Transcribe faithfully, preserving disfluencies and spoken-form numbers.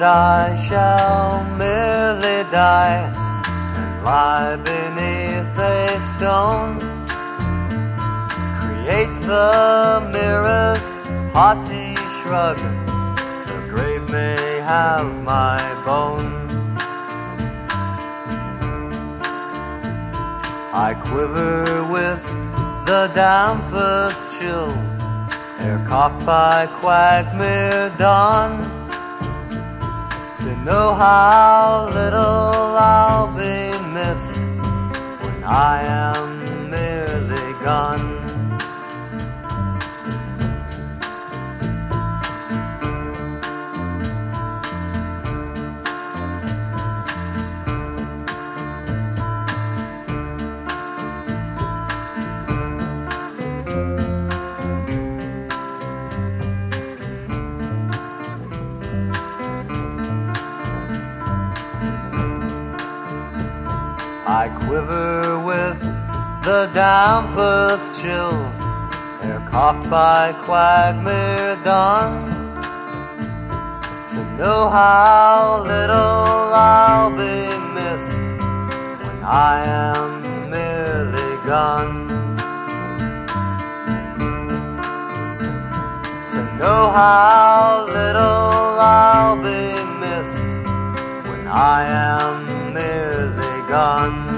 but I shall merely die and lie beneath a stone. Creates the merest haughty shrug, the grave may have my bone. I quiver with the dampest chill, ere coughed by quagmire dawn. To know how little I'll be missed when I am merely gone. I quiver with the dampest chill, ere coughed by quagmire dawn. To know how little I'll be missed when I am merely gone. To know how little I'll be missed when I am merely gone.